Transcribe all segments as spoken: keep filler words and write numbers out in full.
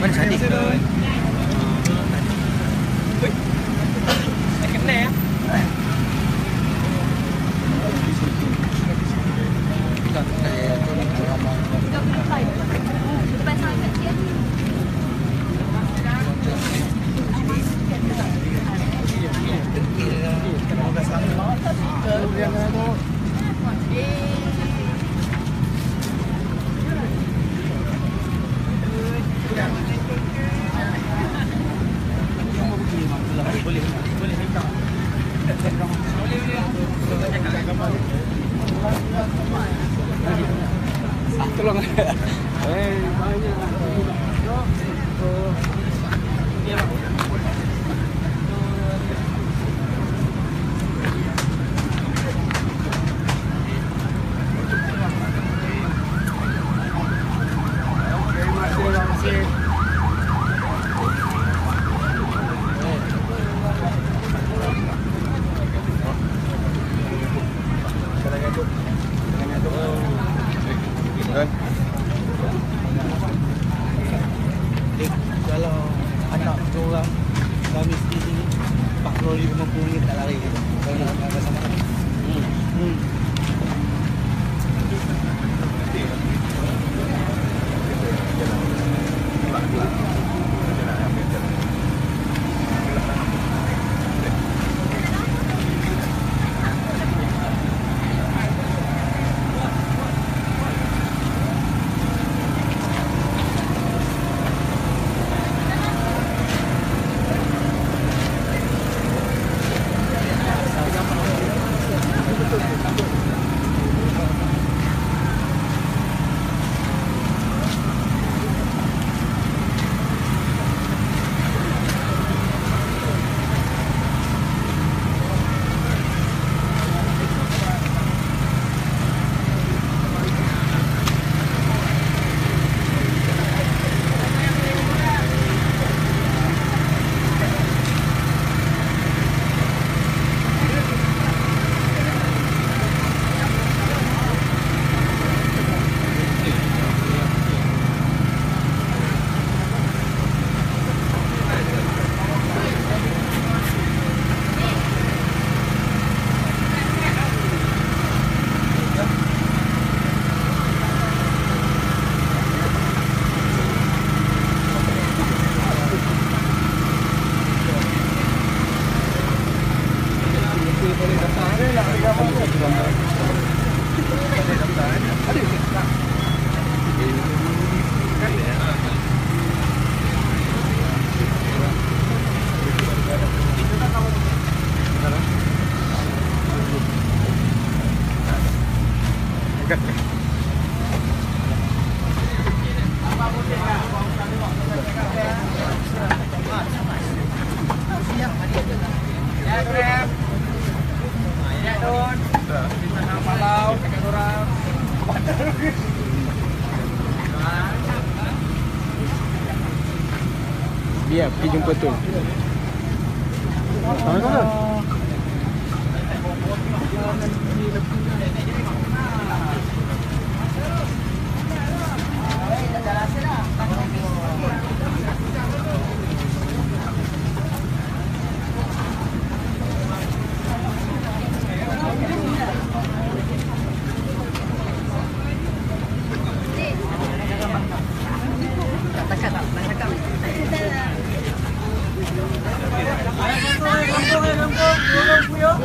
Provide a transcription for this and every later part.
Mình sẽ đi rồi. Cái này á. Tolong. Eh, banyak. Kalau anak curang kami di sini empat puluh lima puluh tak lari gitu. Kalau nak ada sama. Hmm. Hmm. Biar pergi jumpa tu. Sampai mana?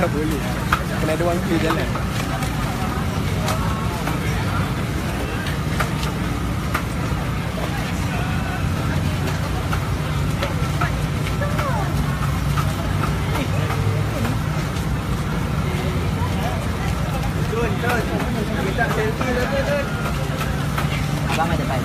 Tak boleh. Kena ada wangki jalan. rồi, minta selfie dulu deh. Abang aja baik.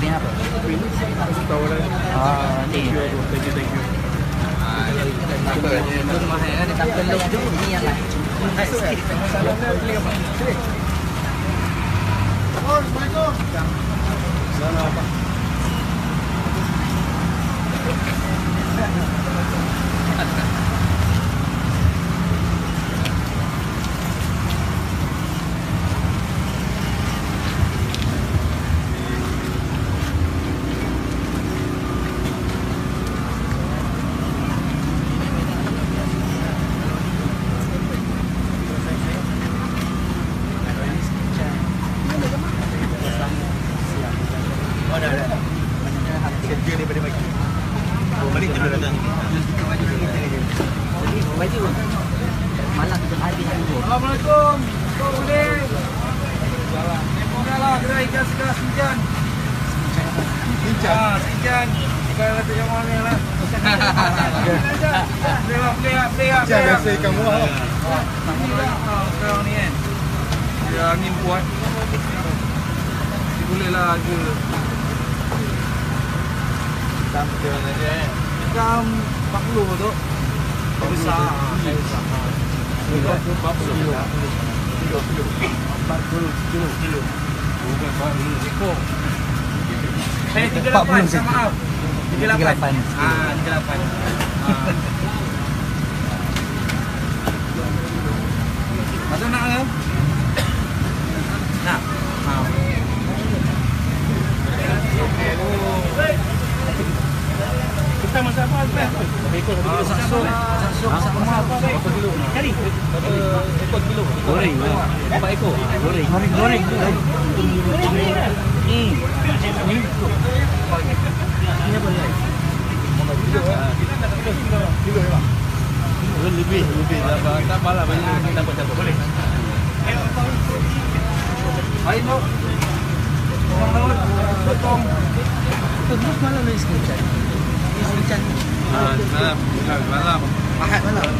Pin apa? Pin tahu lah. Ah, ni. Thank you, thank you, thank you. Ah, apa ni? Belum mahal ni tak perlu tu ni yang lain. Masuk kan? Salam dia beli apa? Sini. Oh, maju. Salam apa? Assalamualaikum. Kau boleh. Jalan. Memanglah gerai gas gas hujan. Hujan. Ah, hujan. Kalau ada yang mana lah. Lewat lewat lewat. Jangan saya kamu. Kalau ni kan, dia angin kuat. Bolehlah ke. Sampai mana? Jam maklum tu. Besar. dua puluh empat kilo. empat puluh kilo. empat puluh kilo. Bukan baru ekor. Saya tiga puluh lapan, saya maaf. tiga puluh lapan. Ah, tiga puluh lapan. Macam nak ke? Nak. Ha. Kita masak apa? Ekor satu kilo. Masak sop. Masak apa? Berapa kilo? Kali? Ekor satu kilo. Goreng. Empat ekor. Goreng. Goreng. Goreng. Ni. Ni. Ni apa ni? Kilo bang. Lebih. Lebih. Tak apa lah. Banyak dapat dapat. Boleh. Air mau. Potong. Potong. Terus malam ni sekejap. Hujan. Ah, malam, malam, mahat malam. Oh.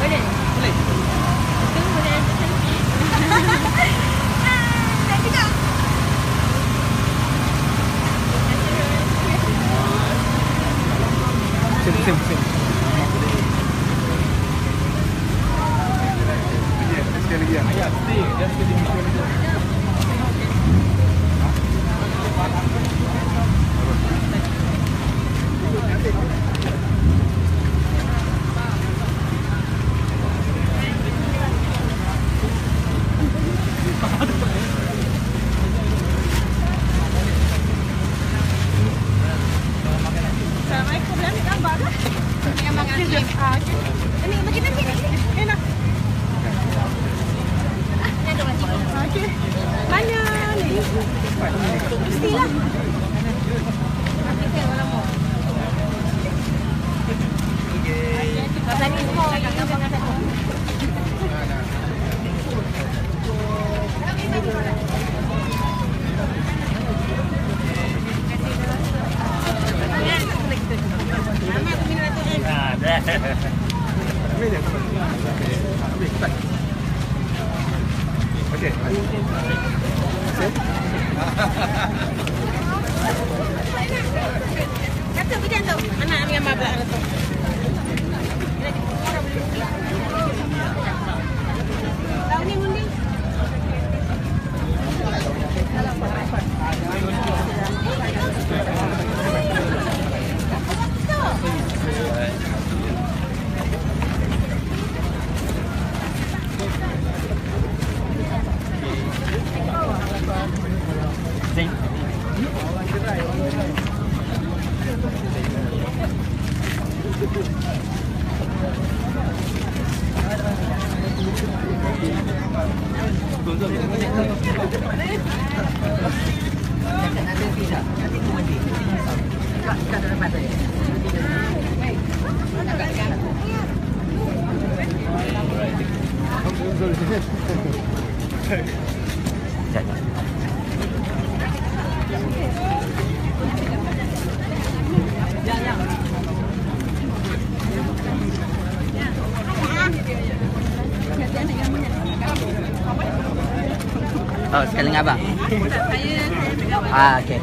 Boleh, boleh. Tunggu boleh ada selfie. Dah juga. Sim, sim, sim. Sekali lagi. Ya, stay. Just stay di Oh, sekali ngapa? Ah, oke.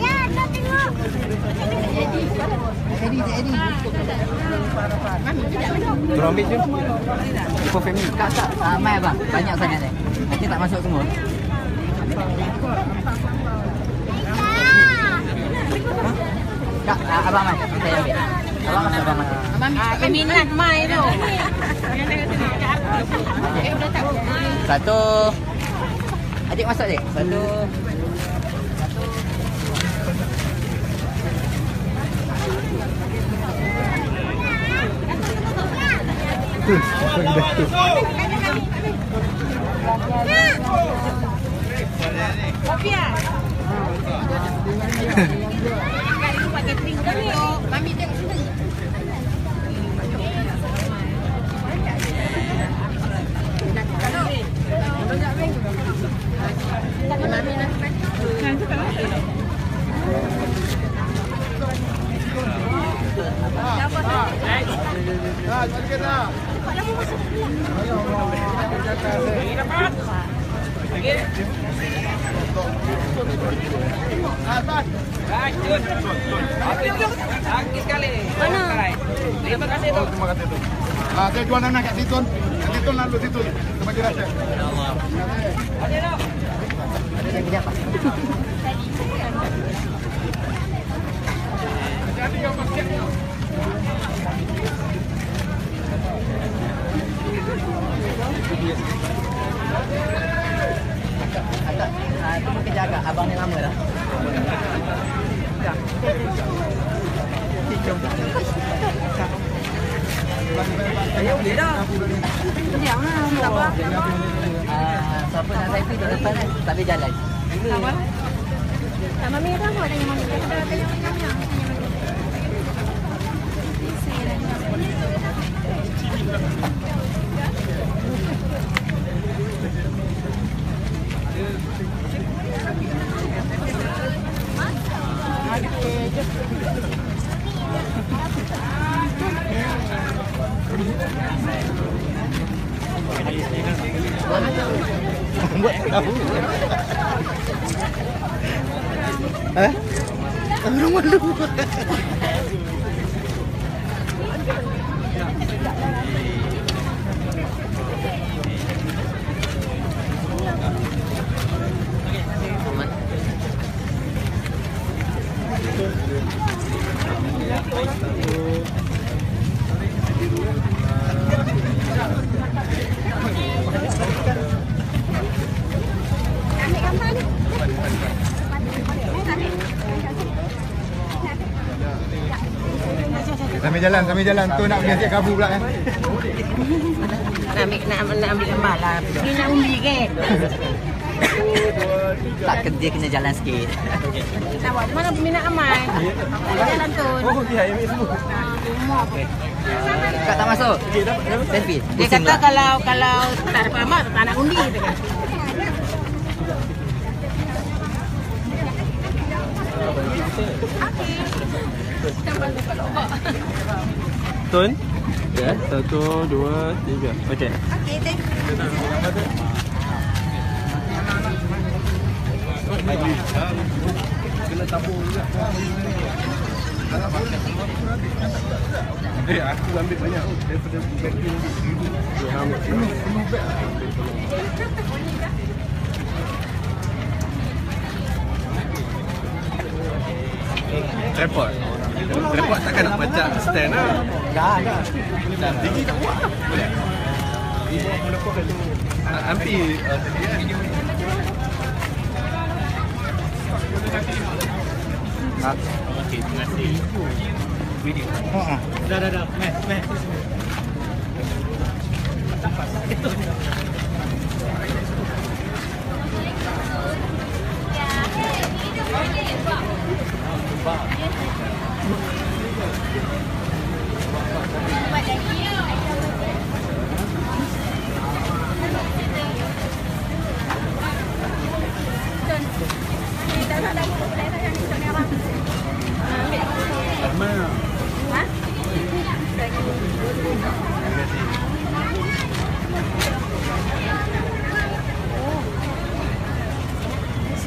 Ya, tengok. Edi, Edi. Trombit tu. Info family. Tak, tak. Ramai abang. Banyak sangat ni. Nanti tak masuk semua. Tak, abang mai. Saya ambil. Abang mana abang mai? Abang minat mai tu. Eh, boleh tak? Satu. Adik masak dek. Satu. Satu. Tuh, orang dah tu. Kopi ah. Kali tu pakai drink dah ni. Mami tengok sini. Mana? Terima kasih tu. Terima kasih tu. Saya jual anak kat situ. Kat situ lalu situ. Terima kasih. Allah. Ada tak? Ada lagi apa? Jadi yang macam ni. Ada, ada. Itu mesti jaga. Abang yang lama dah. Saya boleh dah. Diam lah. Tak apa. Siapa nak saya pergi depan kan? Tak boleh jalan. Apa? Tak mami dah buat tanya mami. Kita dah tanya macam-macam. Buat tahu. Eh? Rumah lu. Sambil jalan, sambil jalan tu nak pergi asyik kabu pula kan. Nak ambil, nak, nak ambil lembar lah. Pergi nak umbi ke? Tak kerja, kena jalan sikit. Nak buat mana minat aman. Jalan tu. Oh, dia ambil semua. Umur apa? Kak tak masuk? Selfie? Dia kata kalau kalau tak dapat amat, tak nak undi gitu kan. Tun? Ya, satu, dua, tiga. Okey. Okey, thank you. Kena tabur juga. Eh, aku ambil banyak tu. Daripada backing tu. Penuh bag lah. Tripod. Tripod takkan nak macam stand lah. Dah, dah. Dah tinggi tak buat lah. Boleh. Hampir. Okey, terima kasih. Dah, dah, dah. Meh, meh. Tak pas.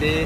kasih.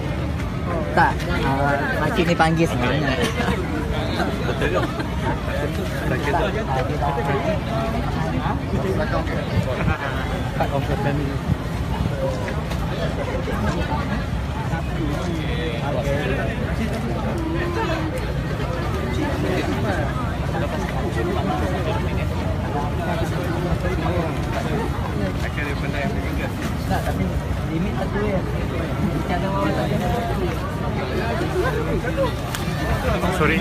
Ini panggil sebenarnya. Betul dong. Tak kompeten. Akhirnya benda yang meninggal. Tak, tapi limit satu ya. Jangan orang tak ada. Sorry.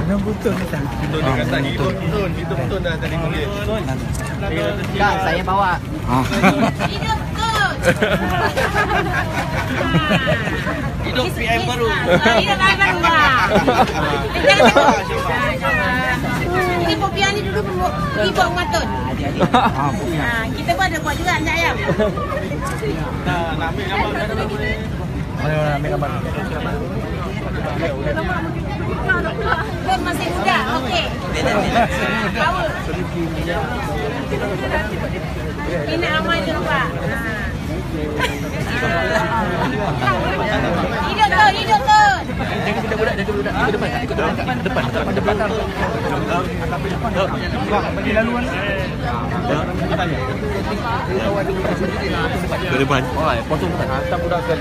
Mana button ni tak? Button dekat tadi. Button, itu button dah tadi boleh. Kak, saya bawa. Hidup button. Hidup P M baru. Hidup P M baru lah. Ini kopi ni dulu ibu matun. Nah, kita pun ada buat juga nak ayam. Dah, nak ambil gambar dah tak boleh. Ayo nak ambil gambar. Dia masih muda, okey. Power. Ini amal dia lupa. Hidup tu, hidup tu. Jaga budak-budak, jaga budak. Ikut depan, ikut depan, depan, depan, depan. Pergi laluan. Ke depan. Alright, potong tak hantar budak kan.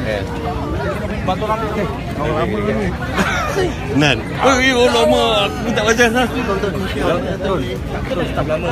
Batu lama ke? Kalau lama dulu. Nan. Oi, lama aku tak baca dah. Tonton. Tonton. Terus tak lama.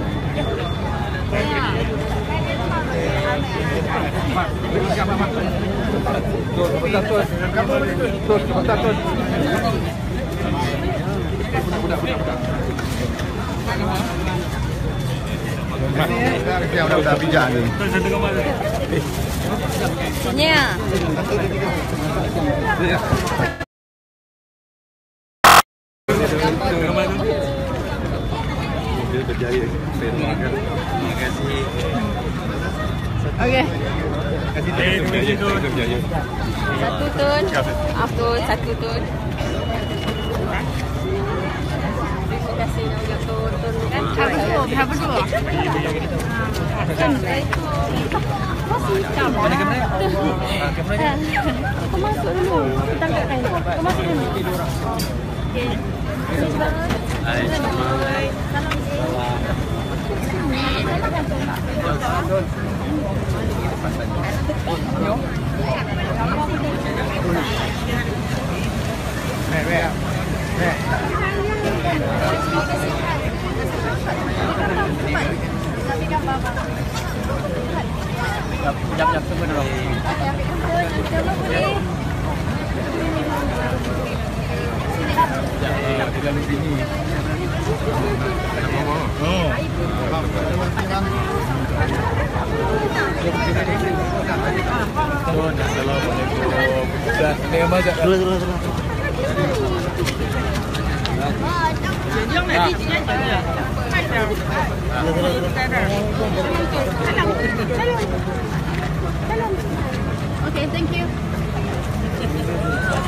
terus, terus. Budak, budak, budak. Dah dah dah bijak ni. Nya. Okey. Satu tun. Aku satu tun. Kasih nak turun kan? Berapa tu? Kan itu masih kamu. Kau masuk dulu, kita tak kain. Kau masuk dulu. Okay. Hai. Salam. Hey, hey, hey. Tapi gambar apa? Tinggal di sini. Oh. Okay, thank you. Ah,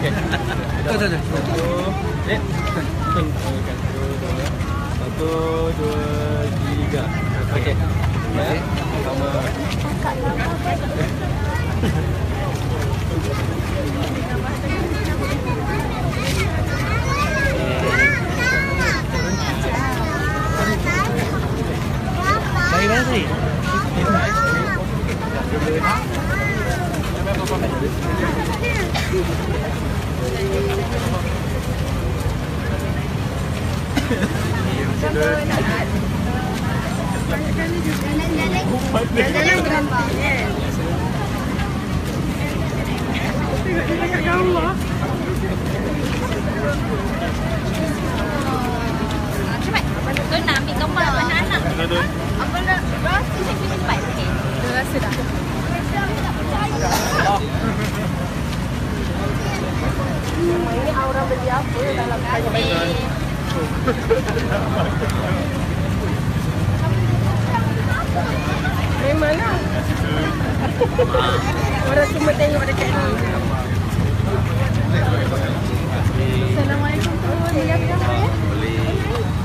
Okey. Tuh, tuh, tuh. Satu, dua, tiga. Okey. Baik. Sama. Baik banget sih. Tôi làm thì công bằng với hắn à? Ông vẫn đó, đó, xin xin bảy thì được là sự đó. Memang ini aura berdiapu dalam hati. Memang lah. Orang cuma tengok dekat ni. Assalamualaikum tuan. Boleh.